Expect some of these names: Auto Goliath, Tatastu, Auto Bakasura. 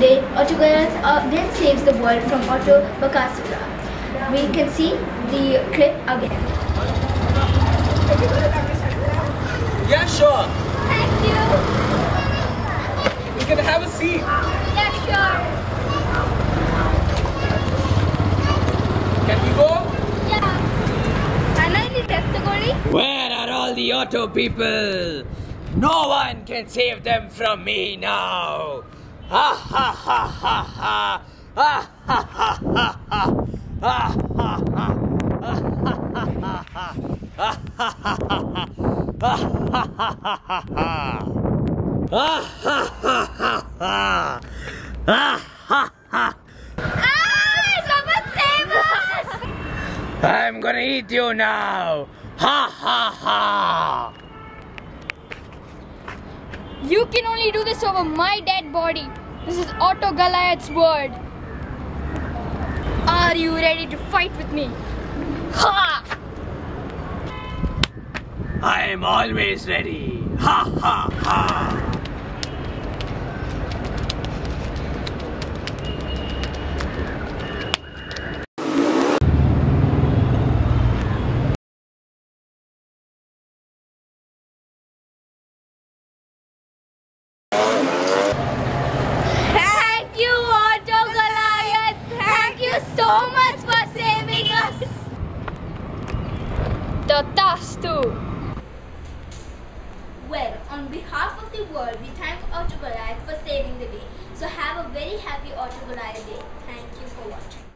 Today, Auto Goliath then saves the world from Auto Bakasura. We can see the clip again. Yeah, sure. Thank you. We can have a seat. Yeah, sure. Can we go? Yeah. Where are all the auto people? No one can save them from me now. Ha ha ha ha ha. Ha ha ha ha ha. Ha ha ha. Ha ha ha ha. Ha ha ha ha ha. Ha ha ha ha ha. Ha ha ha. Ah, someone save us! I'm gonna eat you now. Ha ha ha. You can only do this over my dead body. This is Auto Goliath's word. Are you ready to fight with me? Ha! I am always ready. Ha ha ha! So much for saving us! Tatastu! Well, on behalf of the world, we thank Auto Goliath for saving the day. So have a very happy Auto Goliath Day. Thank you for watching.